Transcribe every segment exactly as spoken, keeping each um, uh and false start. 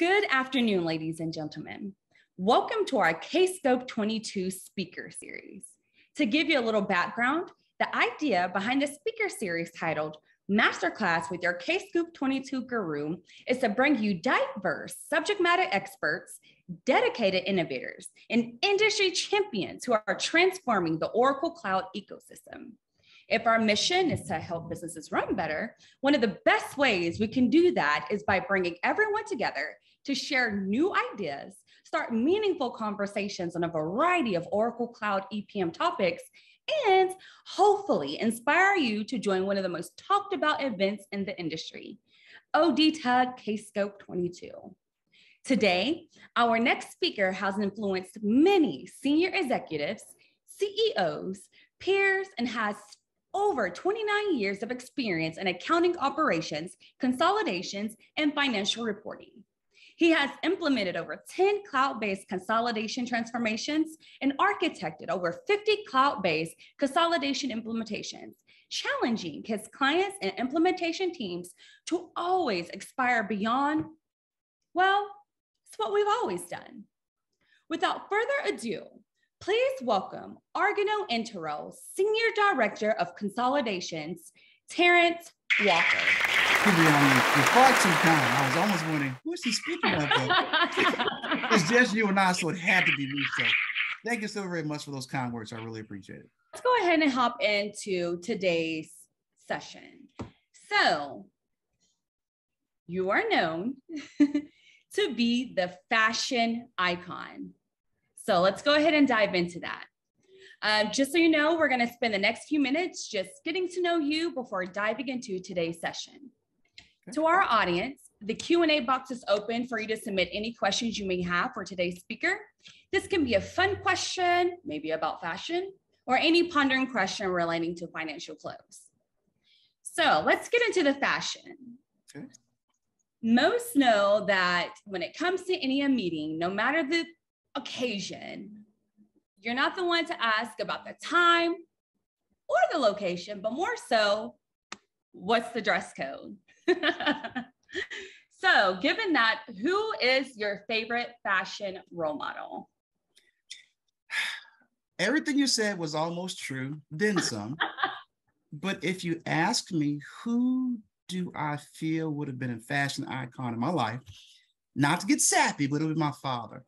Good afternoon, ladies and gentlemen. Welcome to our Kscope twenty-two speaker series. To give you a little background, the idea behind the speaker series titled Masterclass with Your Kscope twenty-two Guru is to bring you diverse subject matter experts, dedicated innovators, and industry champions who are transforming the Oracle Cloud ecosystem. If our mission is to help businesses run better, one of the best ways we can do that is by bringing everyone together to share new ideas, start meaningful conversations on a variety of Oracle Cloud E P M topics, and hopefully inspire you to join one of the most talked about events in the industry, O D T U G Kscope twenty-two. Today, our next speaker has influenced many senior executives, C E Os, peers, and has over twenty-nine years of experience in accounting operations, consolidations, and financial reporting. He has implemented over ten cloud-based consolidation transformations and architected over fifty cloud-based consolidation implementations, challenging his clients and implementation teams to always aspire beyond, well, it's what we've always done. Without further ado, please welcome ArganoInterRel Senior Director of Consolidations, Terrence Walker. To be honest, for quite some time, I was almost wondering, who is he speaking of? It's just you and I, so it had to be me. So thank you so very much for those kind words. I really appreciate it. Let's go ahead and hop into today's session. So you are known to be the fashion icon. So let's go ahead and dive into that. Um, just so you know, we're gonna spend the next few minutes just getting to know you before diving into today's session. Okay. To our audience, the Q and A box is open for you to submit any questions you may have for today's speaker. This can be a fun question, maybe about fashion, or any pondering question relating to financial close. So let's get into the fashion. Okay. Most know that when it comes to any meeting, no matter the occasion, you're not the one to ask about the time or the location, but more so, what's the dress code? So given that, who is your favorite fashion role model? Everything you said was almost true, then some. But if you ask me, who do I feel would have been a fashion icon in my life? Not to get sappy, but it would be my father.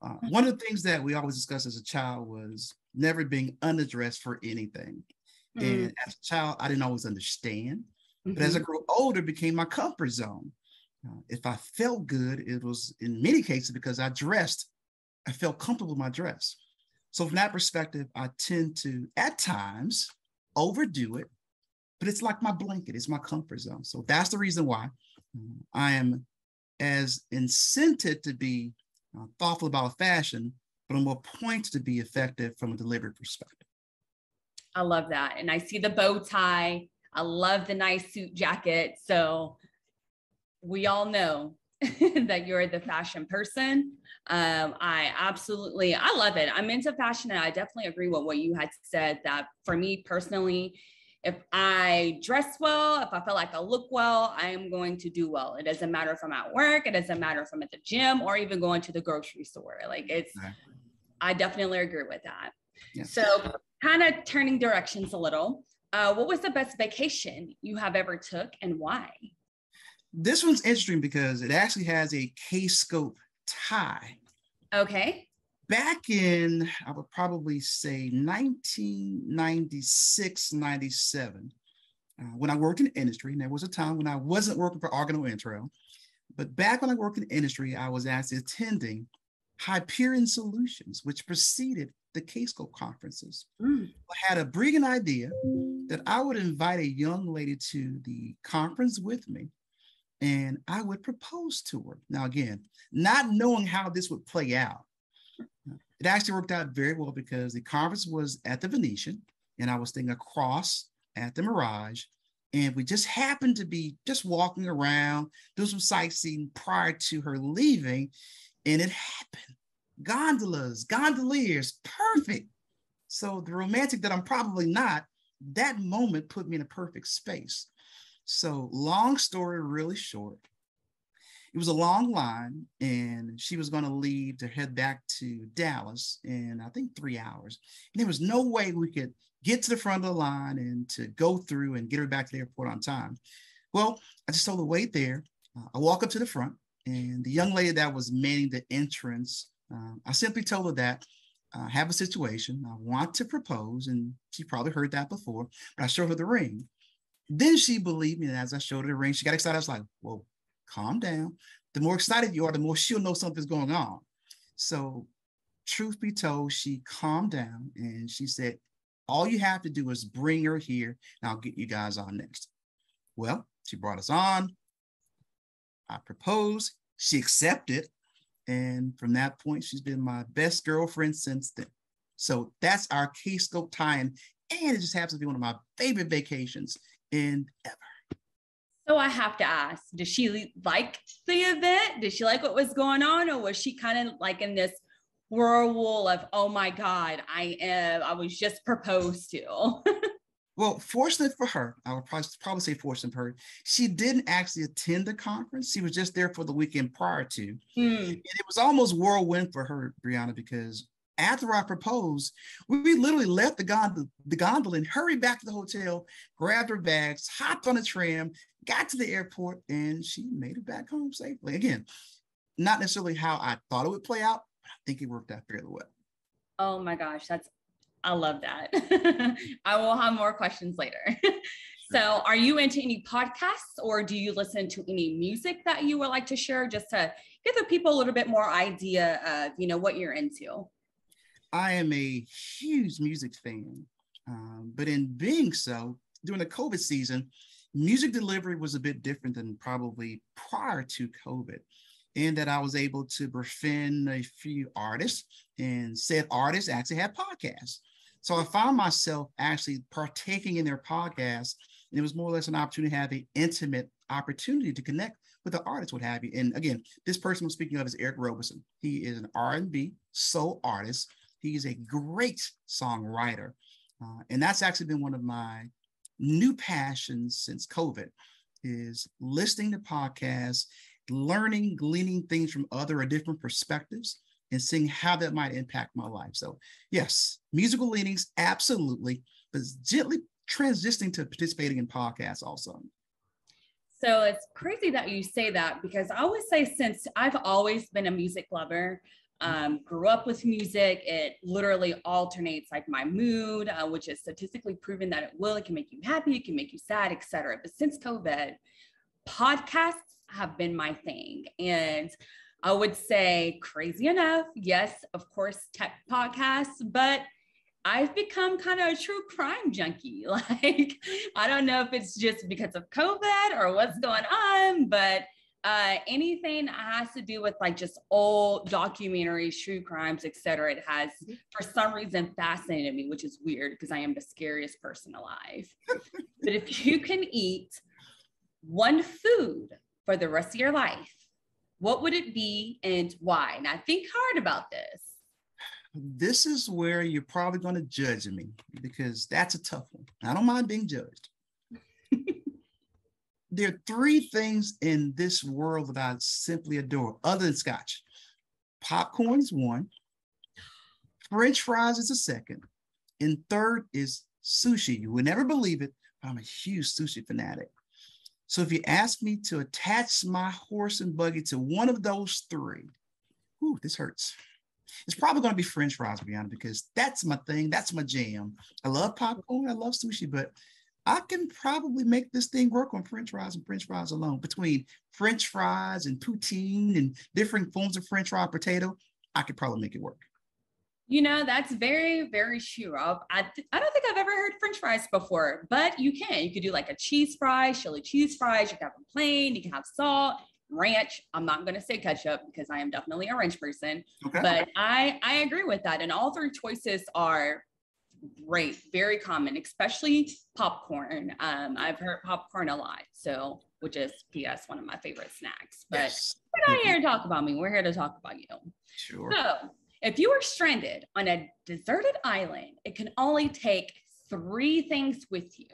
Uh, one of the things that we always discussed as a child was never being unaddressed for anything. Mm-hmm. And as a child, I didn't always understand. Mm-hmm. But as I grew older, it became my comfort zone. Uh, if I felt good, it was in many cases because I dressed, I felt comfortable with my dress. So from that perspective, I tend to, at times, overdo it. But it's like my blanket. It's my comfort zone. So that's the reason why um, I am as incented to be I'm thoughtful about fashion, but I'm more pointed to be effective from a delivery perspective. I love that. And I see the bow tie. I love the nice suit jacket. So we all know that you're the fashion person. Um, I absolutely, I love it. I'm into fashion and I definitely agree with what you had said that for me personally, if I dress well, if I feel like I look well, I am going to do well. It doesn't matter if I'm at work. It doesn't matter if I'm at the gym or even going to the grocery store. Like it's, exactly. I definitely agree with that. Yeah. So kind of turning directions a little, uh, what was the best vacation you have ever took and why? This one's interesting because it actually has a Kscope tie. Okay. Back in, I would probably say nineteen ninety-six, ninety-seven, uh, when I worked in industry, and there was a time when I wasn't working for ArganoInterRel, but back when I worked in industry, I was actually attending Hyperion Solutions, which preceded the Kscope conferences. Mm. I had a brilliant idea that I would invite a young lady to the conference with me, and I would propose to her. Now, again, not knowing how this would play out, it actually worked out very well because the conference was at the Venetian and I was staying across at the Mirage. And we just happened to be just walking around, doing some sightseeing prior to her leaving. And it happened. Gondolas, gondoliers, perfect. So the romantic that I'm probably not, that moment put me in a perfect space. So long story really short, it was a long line, and she was going to leave to head back to Dallas in, I think, three hours. And there was no way we could get to the front of the line and to go through and get her back to the airport on time. Well, I just told her, wait there. Uh, I walk up to the front, and the young lady that was manning the entrance, um, I simply told her that I uh, have a situation. I want to propose, and she probably heard that before, but I showed her the ring. Then she believed me, and as I showed her the ring, she got excited. I was like, whoa, calm down. The more excited you are, the more she'll know something's going on. So truth be told, she calmed down, and she said, all you have to do is bring her here, and I'll get you guys on next. Well, she brought us on. I proposed. She accepted. And from that point, she's been my best girlfriend since then. So that's our Kscope tie-in. And it just happens to be one of my favorite vacations in ever. So I have to ask, does she like the event? Did she like what was going on? Or was she kind of like in this whirlpool of, oh my God, I am, I was just proposed to? Well, fortunate for her, I would probably, probably say fortunate for her, she didn't actually attend the conference. She was just there for the weekend prior to. Mm. And it was almost whirlwind for her, Brianna, because after I proposed, we literally left the gondola, the gondola and hurried back to the hotel, grabbed her bags, hopped on a tram, got to the airport, and she made it back home safely. Again, not necessarily how I thought it would play out, but I think it worked out fairly well. Oh my gosh, that's I love that. I will have more questions later. So are you into any podcasts, or do you listen to any music that you would like to share, just to give the people a little bit more idea of, you know, what you're into? I am a huge music fan, um, but in being so, during the COVID season, music delivery was a bit different than probably prior to COVID, in that I was able to befriend a few artists, and said artists actually had podcasts. So I found myself actually partaking in their podcasts, and it was more or less an opportunity to have an intimate opportunity to connect with the artist, what have you. And again, this person I'm speaking of is Eric Roberson. He is an R and B soul artist. He is a great songwriter. Uh, and that's actually been one of my new passions since COVID, is listening to podcasts, learning, gleaning things from other or different perspectives, and seeing how that might impact my life. So yes, musical leanings, absolutely, but gently transitioning to participating in podcasts also. So it's crazy that you say that, because I always say, since I've always been a music lover, um, grew up with music, it literally alternates like my mood, uh, which is statistically proven that it will, it can make you happy, it can make you sad, et cetera. But since COVID, podcasts have been my thing. And I would say, crazy enough, yes, of course, tech podcasts, but I've become kind of a true crime junkie. Like, I don't know if it's just because of COVID or what's going on, but uh, anything that has to do with like just old documentaries, true crimes, et cetera, it has for some reason fascinated me, which is weird because I am the scariest person alive. But if you can eat one food for the rest of your life, what would it be and why? And I think hard about this. This is where you're probably going to judge me, because that's a tough one. I don't mind being judged. There are three things in this world that I simply adore, other than scotch. Popcorn is one, French fries is a second, and third is sushi. You would never believe it, but I'm a huge sushi fanatic. So if you ask me to attach my horse and buggy to one of those three, whew, this hurts. It's probably going to be French fries, Brianna, because that's my thing. That's my jam. I love popcorn. I love sushi, but I can probably make this thing work on French fries and French fries alone. Between French fries and poutine and different forms of French fried potato, I could probably make it work. You know, that's very, very true. I, th I don't think I've ever heard French fries before, but you can. You could do like a cheese fry, chili cheese fries. You can have them plain. You can have salt, ranch. I'm not going to say ketchup because I am definitely a ranch person. Okay. But I, I agree with that. And all three choices are great, very common, especially popcorn. Um, I've heard popcorn a lot, so which is, P S, one of my favorite snacks. But yes, we're not here to talk about me. We're here to talk about you. Sure. So, if you are stranded on a deserted island, it can only take three things with you.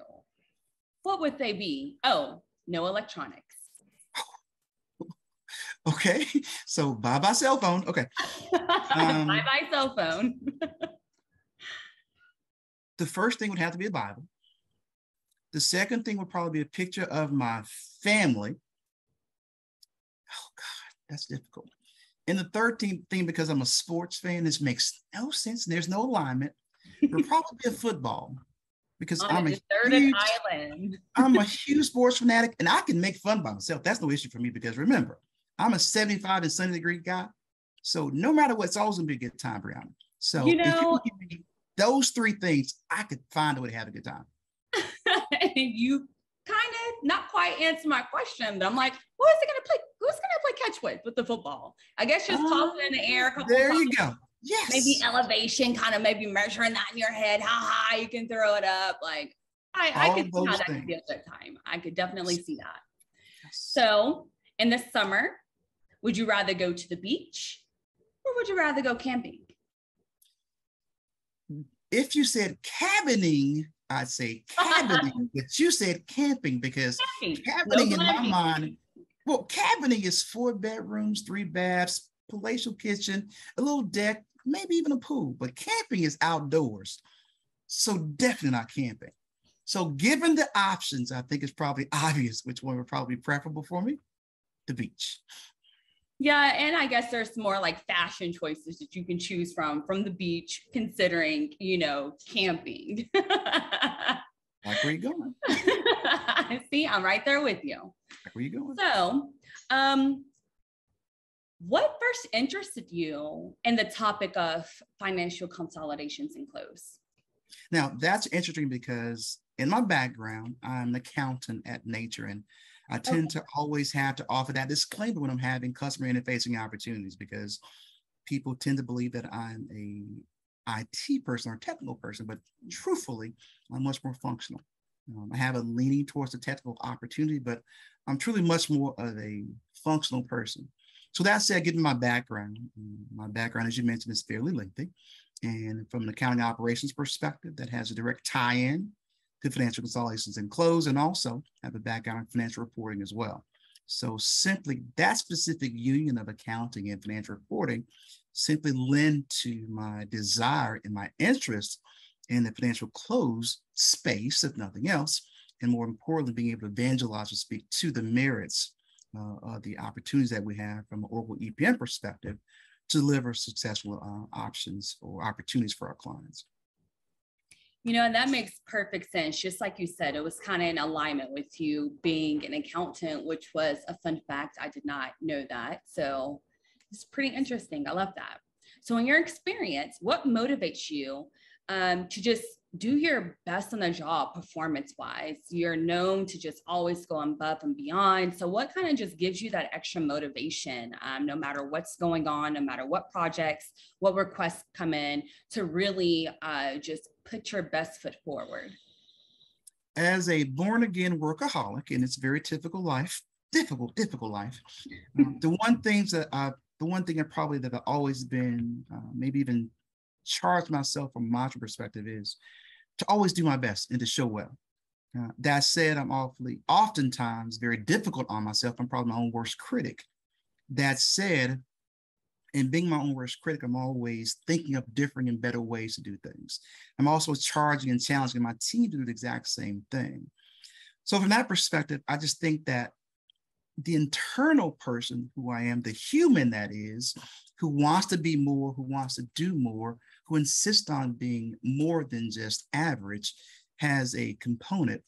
What would they be? Oh, no electronics. Okay, so bye-bye cell phone. Okay. Um, bye-bye cell phone. The first thing would have to be a Bible. The second thing would probably be a picture of my family. Oh God, that's difficult. And the third thing, because I'm a sports fan, this makes no sense. There's no alignment. It'll probably be a football, because on I'm a huge, island. I'm a huge sports fanatic, and I can make fun by myself. That's no issue for me, because remember, I'm a seventy-five and sunny degree guy. So no matter what, it's always gonna be a good time, Brianna. So you know, if you give me those three things, I could find a way to have a good time. You kind of not quite answer my question, but I'm like, who is it gonna play? Who's gonna play catch with with the football? I guess just um, toss it in the air. A couple there times. You go. Yes. Maybe elevation, kind of maybe measuring that in your head, how high you can throw it up. Like I, I could see how that could be at that time. I could definitely see that. So in the summer, would you rather go to the beach or would you rather go camping? If you said cabining, I'd say cabining, but you said camping, because camping, cabining no in my mind, well, cabining is four bedrooms, three baths, palatial kitchen, a little deck, maybe even a pool, but camping is outdoors. So definitely not camping. So given the options, I think it's probably obvious which one would probably be preferable for me, the beach. Yeah, and I guess there's more like fashion choices that you can choose from, from the beach, considering, you know, camping. Like where you going? See, I'm right there with you. Like where you going? So, um, what first interested you in the topic of financial consolidations and close? Now, that's interesting because in my background, I'm an accountant at nature, and I tend okay. to always have to offer that disclaimer when I'm having customer interfacing opportunities, because people tend to believe that I'm a I T person or technical person, but truthfully, I'm much more functional. Um, I have a leaning towards the technical opportunity, but I'm truly much more of a functional person. So that said, given my background, my background, as you mentioned, is fairly lengthy. And from an accounting operations perspective, that has a direct tie-in to financial consolidations and close, and also have a background in financial reporting as well. So simply that specific union of accounting and financial reporting simply lend to my desire and my interest in the financial close space, if nothing else, and more importantly, being able to evangelize and speak to the merits uh, of the opportunities that we have from an Oracle E P M perspective to deliver successful uh, options or opportunities for our clients. You know, and that makes perfect sense. Just like you said, it was kind of in alignment with you being an accountant, which was a fun fact. I did not know that. So it's pretty interesting. I love that. So in your experience, what motivates you um, to just do your best on the job performance-wise? You're known to just always go above and beyond. So what kind of just gives you that extra motivation, um, no matter what's going on, no matter what projects, what requests come in, to really uh, just put your best foot forward? As a born-again workaholic, and it's very typical life, difficult, difficult life. um, the one things that I, the one thing I probably that I've always been, uh, maybe even charged myself from a mantra perspective, is to always do my best and to show well. Uh, that said, I'm awfully, oftentimes very difficult on myself. I'm probably my own worst critic. That said, and being my own worst critic, I'm always thinking of different and better ways to do things. I'm also charging and challenging my team to do the exact same thing. So from that perspective, I just think that the internal person who I am, the human that is, who wants to be more, who wants to do more, who insists on being more than just average, has a component.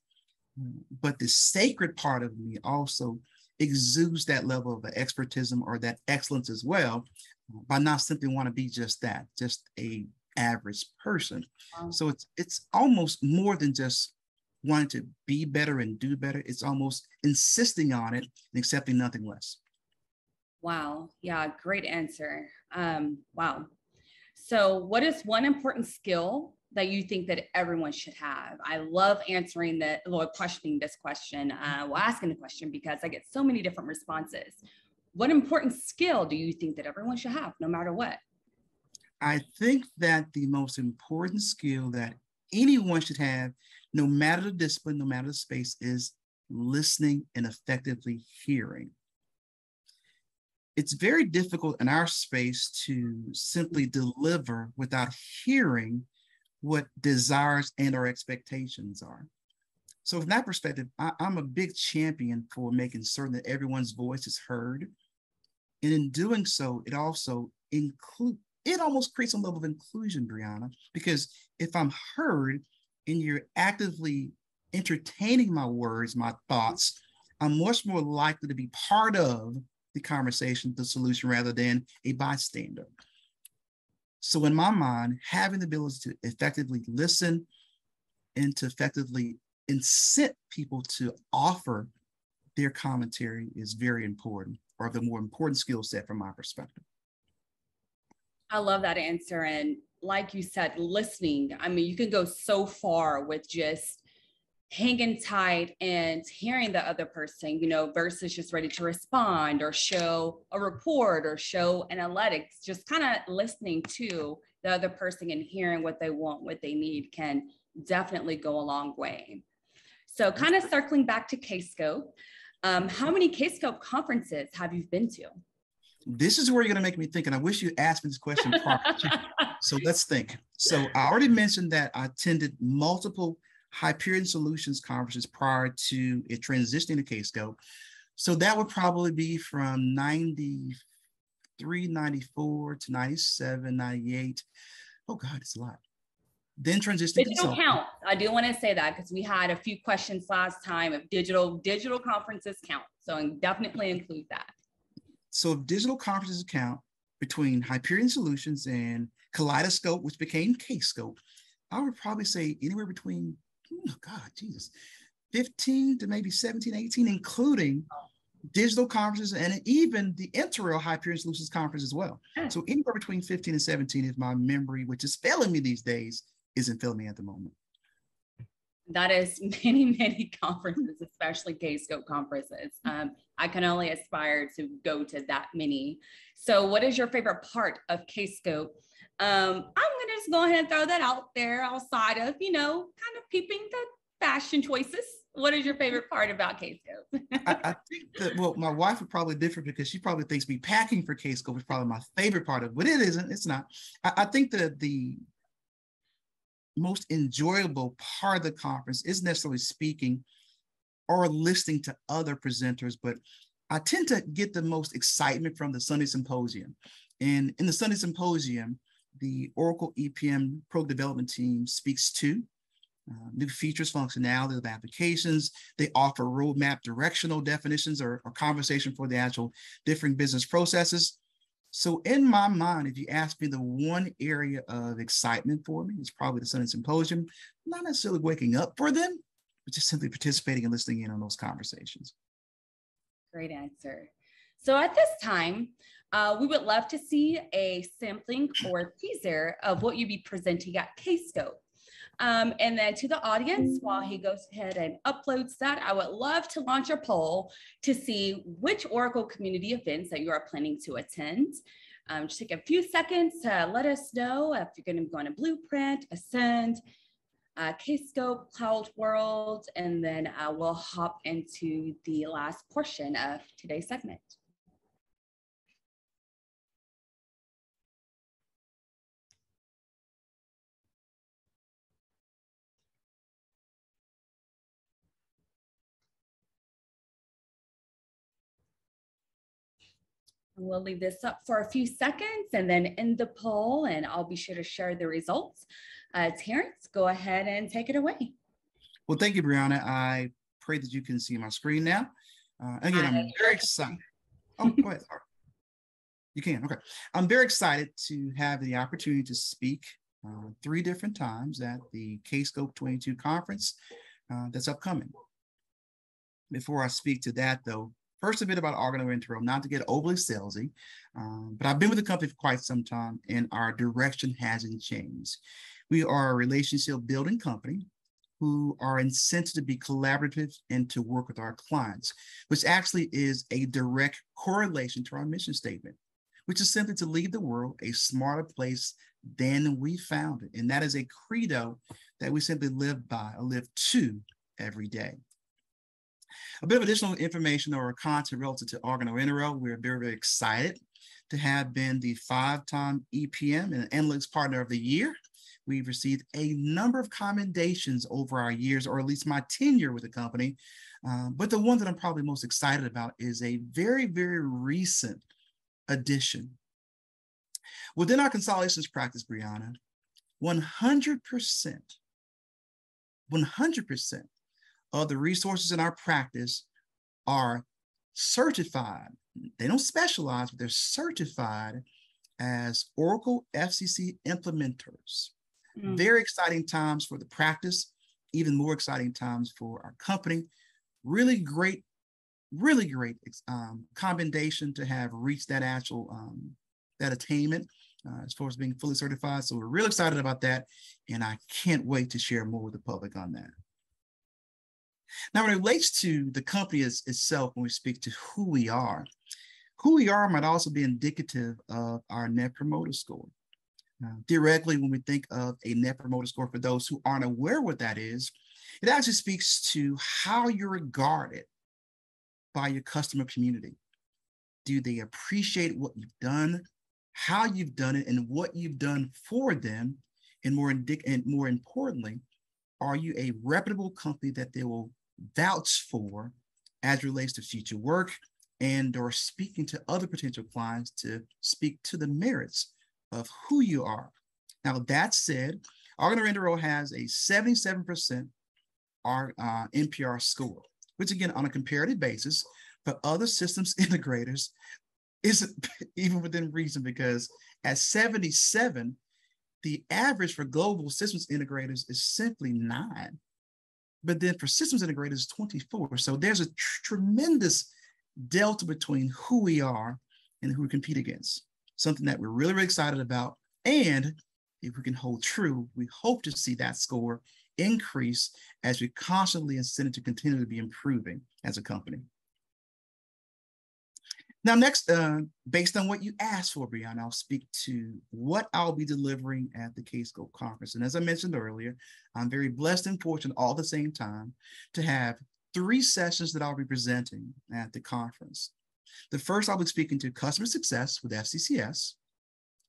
But the sacred part of me also exudes that level of expertism or that excellence as well, by not simply want to be just that, just a average person. Wow. So it's it's almost more than just wanting to be better and do better. It's almost insisting on it and accepting nothing less. Wow. Yeah, great answer. Um, wow. So what is one important skill that you think that everyone should have? I love answering that, well, questioning this question, uh, well, asking the question, because I get so many different responses. What important skill do you think that everyone should have, no matter what? I think that the most important skill that anyone should have, no matter the discipline, no matter the space, is listening and effectively hearing. it's very difficult in our space to simply deliver without hearing what desires and our expectations are. So from that perspective, I, I'm a big champion for making certain that everyone's voice is heard. And in doing so, it also includes, it almost creates a level of inclusion, Brianna, because if I'm heard and you're actively entertaining my words, my thoughts, I'm much more likely to be part of the conversation, the solution, rather than a bystander. So in my mind, having the ability to effectively listen and to effectively incent people to offer their commentary is very important, or the more important skill set from my perspective. I love that answer. And like you said, listening, I mean, you can go so far with just hanging tight and hearing the other person, you know, versus just ready to respond or show a report or show analytics. Just kind of listening to the other person and hearing what they want, what they need can definitely go a long way. So kind of circling back to Kscope, um, how many Kscope conferences have you been to? This is where you're going to make me think, and I wish you asked me this question prior. So let's think. So I already mentioned that I attended multiple Hyperion Solutions conferences prior to it transitioning to Kscope. So that would probably be from ninety-three, ninety-four to ninety-seven, ninety-eight. Oh God, it's a lot. Then transitioning. Digital count. I do want to say that because we had a few questions last time if digital digital conferences count. So definitely include that. So if digital conferences count, between Hyperion Solutions and Kaleidoscope, which became Kscope, I would probably say anywhere between, oh God, Jesus, fifteen to maybe seventeen, eighteen, including digital conferences and even the InterRel Hyperion Solutions conference as well. Okay. So anywhere between fifteen and seventeen if my memory, which is failing me these days, isn't failing me at the moment. That is many, many conferences, especially Kscope conferences. Um, I can only aspire to go to that many. So what is your favorite part of Kscope? Um, I'm going to just go ahead and throw that out there outside of, you know, kind of peeping the fashion choices. What is your favorite part about Kscope? I, I think that, well, my wife would probably differ because she probably thinks me packing for Kscope is probably my favorite part of it, but it isn't, it's not. I, I think that the most enjoyable part of the conference isn't necessarily speaking or listening to other presenters, but I tend to get the most excitement from the Sunday Symposium. And in the Sunday Symposium, the Oracle E P M program development team speaks to uh, new features, functionality of applications. They offer roadmap directional definitions or, or conversation for the actual different business processes. So in my mind, if you ask me the one area of excitement for me, it's probably the Sunday Symposium, not necessarily waking up for them, but just simply participating and listening in on those conversations. Great answer. So at this time, uh, we would love to see a sampling or teaser of what you'll be presenting at Kscope. Um, and then to the audience, while he goes ahead and uploads that, I would love to launch a poll to see which Oracle community events that you are planning to attend. Um, just take a few seconds to let us know if you're going to go on a Blueprint, Ascend, uh, Kscope, Cloud World, and then uh, we'll hop into the last portion of today's segment. We'll leave this up for a few seconds and then end the poll, and I'll be sure to share the results. Uh, Terrence, go ahead and take it away. Well, thank you, Brianna. I pray that you can see my screen now. Uh, again, Hi. I'm very excited. Oh, go ahead. You can, okay. I'm very excited to have the opportunity to speak uh, three different times at the Kscope twenty-two conference uh, that's upcoming. Before I speak to that, though, first, a bit about ArganoInterRel, not to get overly salesy, um, but I've been with the company for quite some time, and our direction hasn't changed. We are a relationship-building company who are incented to be collaborative and to work with our clients, which actually is a direct correlation to our mission statement, which is simply to leave the world a smarter place than we found it. And that is a credo that we simply live by or live to every day. a bit of additional information or content relative to ArganoInterRel. We're very, very excited to have been the five-time E P M and Analytics Partner of the Year. We've received a number of commendations over our years, or at least my tenure with the company. Um, but the one that I'm probably most excited about is a very, very recent addition. Within our consolidations practice, Brianna, one hundred percent, one hundred percent of the resources in our practice are certified. They don't specialize, but they're certified as Oracle F C C implementers. Mm. Very exciting times for the practice, even more exciting times for our company. Really great, really great um, commendation to have reached that actual, um, that attainment uh, as far as being fully certified. So we're real excited about that. And I can't wait to share more with the public on that. Now, when it relates to the company as, itself, when we speak to who we are, who we are might also be indicative of our Net Promoter Score. Now, theoretically, when we think of a Net Promoter Score, for those who aren't aware what that is, it actually speaks to how you're regarded by your customer community. Do they appreciate what you've done, how you've done it, and what you've done for them? And more, indic and more importantly, are you a reputable company that they will vouch for as relates to future work and or speaking to other potential clients to speak to the merits of who you are? Now, that said, ArganoInterRel has a seventy-seven percent our, uh, N P R score, which again, on a comparative basis, for other systems integrators, isn't even within reason, because at seventy-seven, the average for global systems integrators is simply nine. But then for systems integrators, is twenty-four. So there's a tr tremendous delta between who we are and who we compete against, something that we're really, really excited about. And if we can hold true, we hope to see that score increase as we constantly incentive to continue to be improving as a company. Now, next, uh, based on what you asked for, Brianna, I'll speak to what I'll be delivering at the Kscope conference. And as I mentioned earlier, I'm very blessed and fortunate all at the same time to have three sessions that I'll be presenting at the conference. The first, I'll be speaking to customer success with F C C S.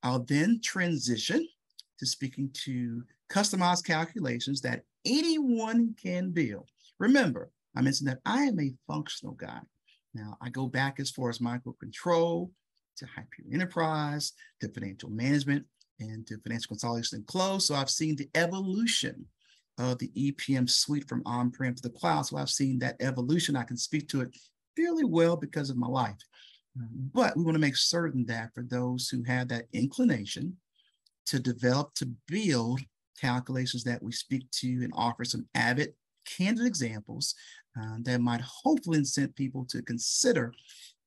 I'll then transition to speaking to customized calculations that anyone can build. Remember, I mentioned that I am a functional guy. Now, I go back as far as microcontrol to Hyperion Enterprise, to financial management, and to financial consolidation and close. So I've seen the evolution of the E P M suite from on-prem to the cloud. So I've seen that evolution. I can speak to it fairly well because of my life. But we want to make certain that for those who have that inclination to develop, to build calculations, that we speak to and offer some avid, candid examples uh, that might hopefully incent people to consider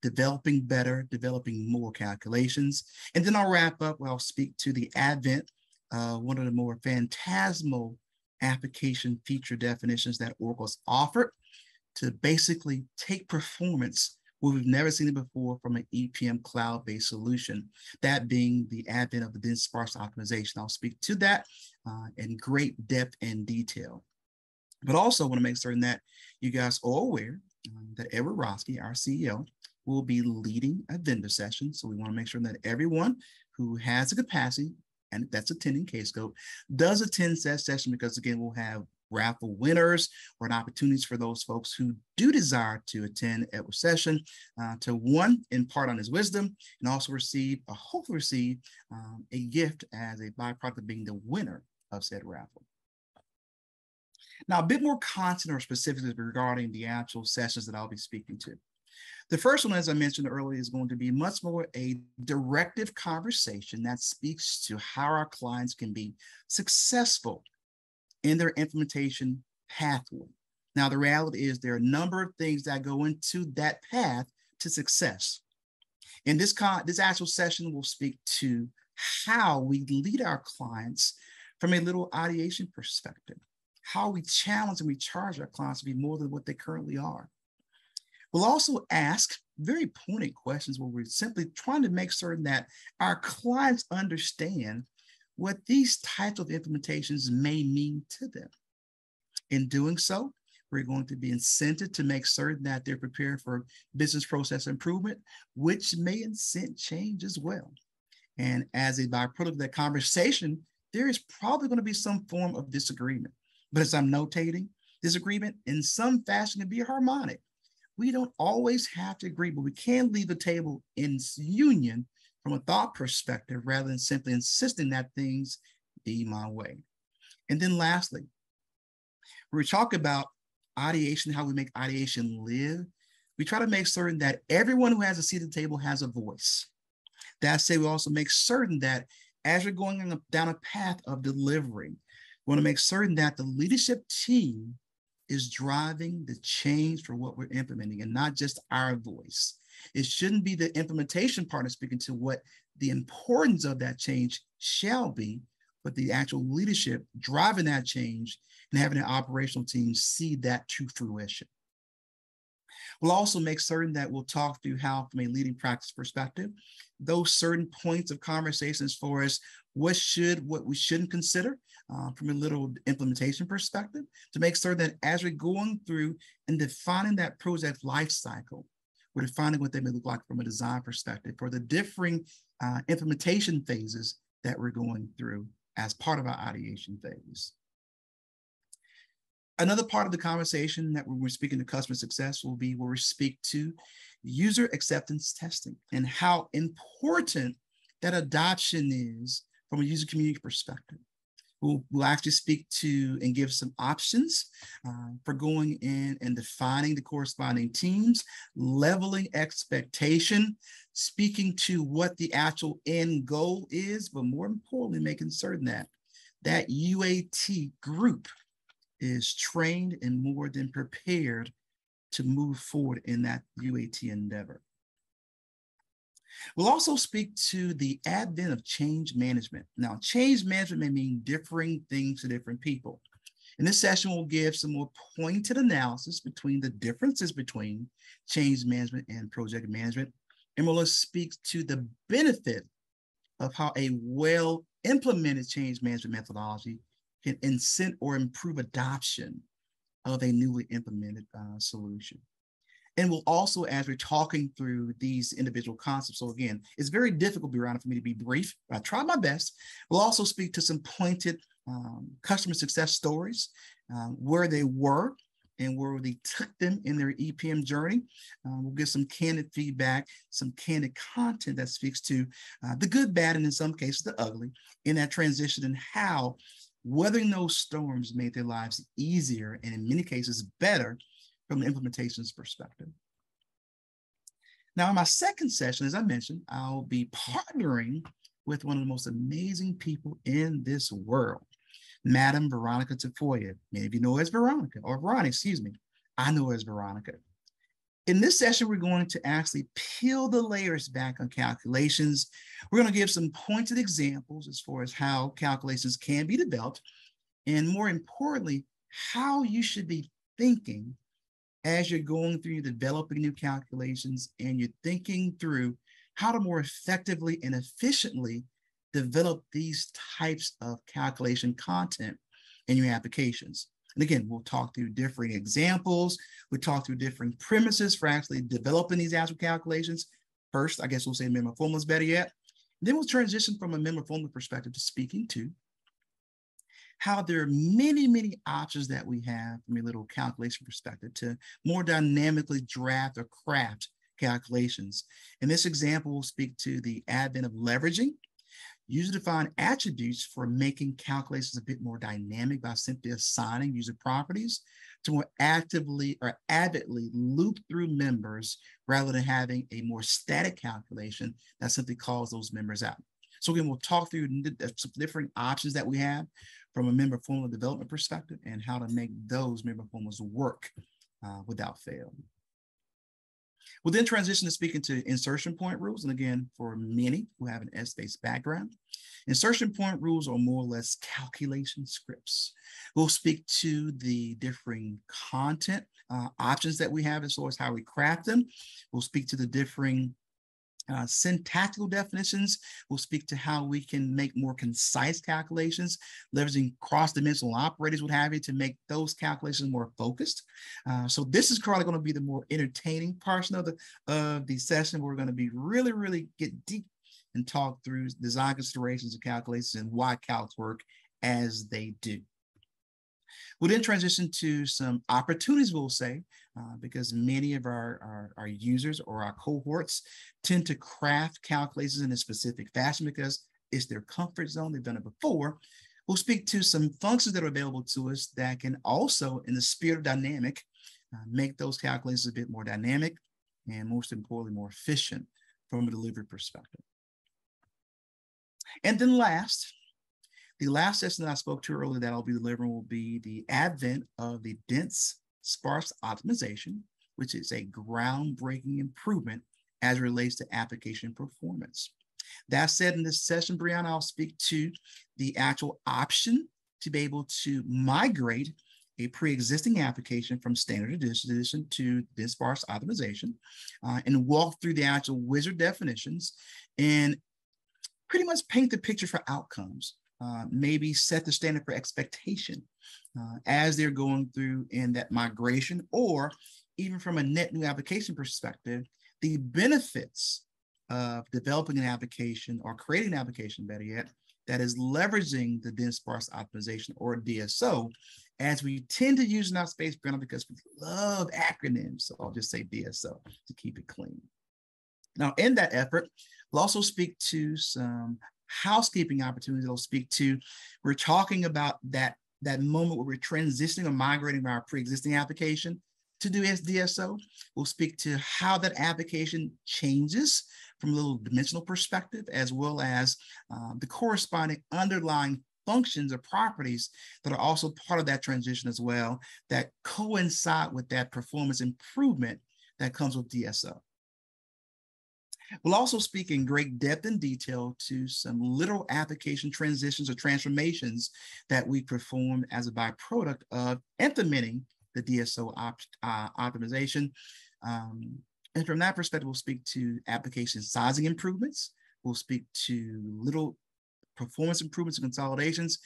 developing better, developing more calculations. And then I'll wrap up where I'll speak to the advent, uh, one of the more phantasmal application feature definitions that Oracle's offered to basically take performance where we've never seen it before from an E P M cloud-based solution, that being the advent of the dense sparse optimization. I'll speak to that uh, in great depth and detail. But also want to make certain that you guys are aware um, that Edward Roski, our C E O, will be leading a vendor session. So we want to make sure that everyone who has the capacity and that's attending Kscope does attend that session, because again, we'll have raffle winners or an opportunities for those folks who do desire to attend Edward's session uh, to one, impart on his wisdom, and also receive, or hopefully receive um, a gift as a byproduct of being the winner of said raffle. Now, a bit more content or specifics regarding the actual sessions that I'll be speaking to. The first one, as I mentioned earlier, is going to be much more a directive conversation that speaks to how our clients can be successful in their implementation pathway. Now, the reality is there are a number of things that go into that path to success. And this, con this actual session will speak to how we lead our clients from a little ideation perspective, how we challenge and we charge our clients to be more than what they currently are. We'll also ask very pointed questions where we're simply trying to make certain that our clients understand what these types of implementations may mean to them. In doing so, We're going to be incented to make certain that they're prepared for business process improvement, which may incent change as well. And as a byproduct of that conversation, there is probably going to be some form of disagreement. But as I'm notating, disagreement in some fashion can be harmonic. We don't always have to agree, but we can leave the table in union from a thought perspective rather than simply insisting that things be my way. And then lastly, we talk about ideation, how we make ideation live. We try to make certain that everyone who has a seat at the table has a voice. That said, we also make certain that as you're going down a path of delivery, we want to make certain that the leadership team is driving the change for what we're implementing and not just our voice. It shouldn't be the implementation partner speaking to what the importance of that change shall be, but the actual leadership driving that change and having an operational team see that to fruition. We'll also make certain that we'll talk through how, from a leading practice perspective, those certain points of conversations for us, what should, what we shouldn't consider uh, from a little implementation perspective, to make certain that as we're going through and defining that project life cycle, we're defining what they may look like from a design perspective for the differing uh, implementation phases that we're going through as part of our ideation phase. Another part of the conversation that when we're speaking to customer success will be where we speak to user acceptance testing and how important that adoption is from a user community perspective. We'll, we'll actually speak to and give some options uh, for going in and defining the corresponding teams, leveling expectation, speaking to what the actual end goal is, but more importantly, making certain that that U A T group is trained and more than prepared to move forward in that U A T endeavor. We'll also speak to the advent of change management. Now, change management may mean differing things to different people. In this session, we'll give some more pointed analysis between the differences between change management and project management. And we'll speak to the benefit of how a well-implemented change management methodology can incent or improve adoption of a newly implemented uh, solution. And we'll also, as we're talking through these individual concepts, so again, it's very difficult, Brianna, for me to be brief, but I try my best. We'll also speak to some pointed um, customer success stories, uh, where they were and where they took them in their E P M journey. Uh, we'll give some candid feedback, some candid content that speaks to uh, the good, bad, and in some cases, the ugly in that transition and how weathering those storms made their lives easier and in many cases better from an implementations perspective. Now, in my second session, as I mentioned, I'll be partnering with one of the most amazing people in this world, Madam Veronica Tafoya. Many of you know her as Veronica, or Veronica, excuse me. I know her as Veronica. In this session, we're going to actually peel the layers back on calculations. We're going to give some pointed examples as far as how calculations can be developed, and more importantly, how you should be thinking as you're going through developing new calculations and you're thinking through how to more effectively and efficiently develop these types of calculation content in your applications. And again, we'll talk through different examples. We'll talk through different premises for actually developing these actual calculations. First, I guess we'll say memo formula is better yet. Then we'll transition from a memo formula perspective to speaking to how there are many, many options that we have from a little calculation perspective to more dynamically draft or craft calculations. In this example, we'll speak to the advent of leveraging user-defined attributes for making calculations a bit more dynamic by simply assigning user properties to more actively or avidly loop through members rather than having a more static calculation that simply calls those members out. So again, we'll talk through some different options that we have from a member formula development perspective and how to make those member formulas work uh, without fail. We'll then transition to speaking to insertion point rules. And again, for many who have an S-based background, insertion point rules are more or less calculation scripts. We'll speak to the differing content uh, options that we have as far as how we craft them. We'll speak to the differing Uh, syntactical definitions will speak to how we can make more concise calculations, leveraging cross-dimensional operators, what have you, to make those calculations more focused. Uh, so this is probably going to be the more entertaining portion of the, of the session. We're going to be really, really get deep and talk through design considerations and calculations and why calcs work as they do. We'll then transition to some opportunities, we'll say, uh, because many of our, our, our users or our cohorts tend to craft calculations in a specific fashion because it's their comfort zone. They've done it before. We'll speak to some functions that are available to us that can also, in the spirit of dynamic, uh, make those calculations a bit more dynamic and, most importantly, more efficient from a delivery perspective. And then last, the last session that I spoke to earlier that I'll be delivering will be the advent of the dense sparse optimization, which is a groundbreaking improvement as it relates to application performance. That said, in this session, Brianna, I'll speak to the actual option to be able to migrate a pre-existing application from standard edition to dense sparse optimization uh, and walk through the actual wizard definitions and pretty much paint the picture for outcomes. Uh, maybe set the standard for expectation uh, as they're going through in that migration, or even from a net new application perspective, the benefits of developing an application or creating an application, better yet, that is leveraging the dense sparse optimization or D S O, as we tend to use in our space, Brianna, because we love acronyms. So I'll just say D S O to keep it clean. Now, in that effort, we'll also speak to some housekeeping opportunities I'll speak to. We're talking about that, that moment where we're transitioning or migrating our pre-existing application to do D S O. We'll speak to how that application changes from a little dimensional perspective, as well as uh, the corresponding underlying functions or properties that are also part of that transition as well, that coincide with that performance improvement that comes with D S O. We'll also speak in great depth and detail to some literal application transitions or transformations that we perform as a byproduct of implementing the D S O op, uh, optimization. Um, and from that perspective, we'll speak to application sizing improvements. We'll speak to literal performance improvements and consolidations.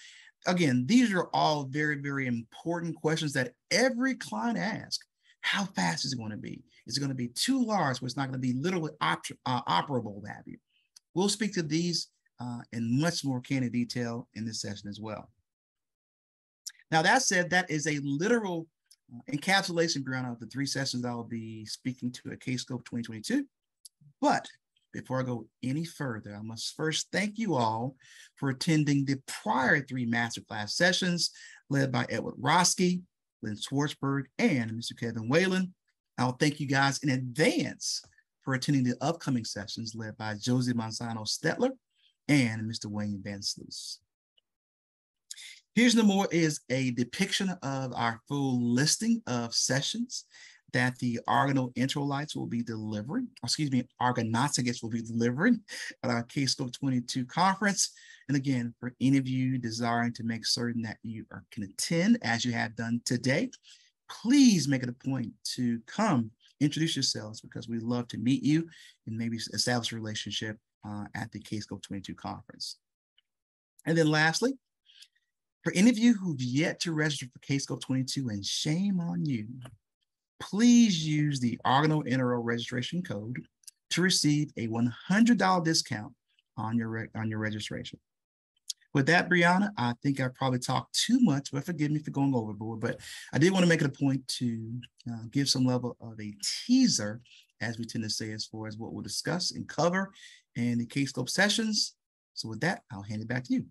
Again, these are all very, very important questions that every client asks. How fast is it going to be? Is it going to be too large where it's not going to be literally op uh, operable, what have you? We'll speak to these uh, in much more candid detail in this session as well. Now, that said, that is a literal uh, encapsulation, Brianna, of the three sessions that I'll be speaking to at Kscope twenty twenty-two. But before I go any further, I must first thank you all for attending the prior three masterclass sessions led by Edward Roski, Lynn Schwartzberg, and Mister Kevin Whalen. I'll thank you guys in advance for attending the upcoming sessions led by Jose Manzano-Stettler and Mister Wayne Van Sluis. Here's No More is a depiction of our full listing of sessions that the Argano Interrelites will be delivering, or excuse me, Argonauts, I guess, will be delivering at our Kscope twenty-two conference. And again, for any of you desiring to make certain that you are, can attend as you have done today, please make it a point to come introduce yourselves, because we love to meet you and maybe establish a relationship uh, at the Kscope twenty-two conference. And then lastly, for any of you who've yet to register for Kscope twenty-two, and shame on you, please use the ArganoInterRel registration code to receive a one hundred dollar discount on your, on your registration. With that, Brianna, I think I probably talked too much, but forgive me for going overboard, but I did want to make it a point to uh, give some level of a teaser, as we tend to say, as far as what we'll discuss and cover in the Kscope sessions. So with that, I'll hand it back to you.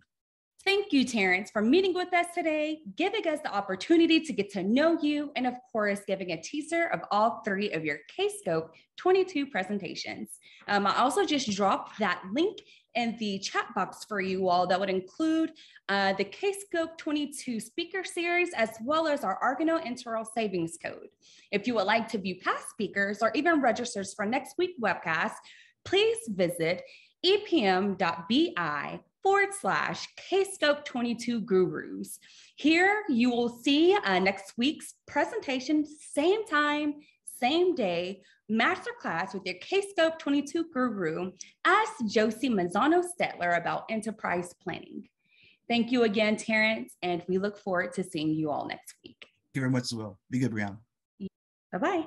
Thank you, Terrence, for meeting with us today, giving us the opportunity to get to know you, and of course, giving a teaser of all three of your Kscope twenty-two presentations. Um, I also just dropped that link in the chat box for you all that would include uh, the Kscope twenty-two speaker series, as well as our Argano Interrel savings code. If you would like to view past speakers or even registers for next week's webcast, please visit epm.bi forward slash Kscope twenty-two gurus. Here you will see uh, next week's presentation, same time, same day, masterclass with your Kscope twenty-two guru, ask Jose Manzano-Stettler about enterprise planning. Thank you again, Terrence, and we look forward to seeing you all next week. Thank you very much as well. Be good, Brianna. Bye-bye.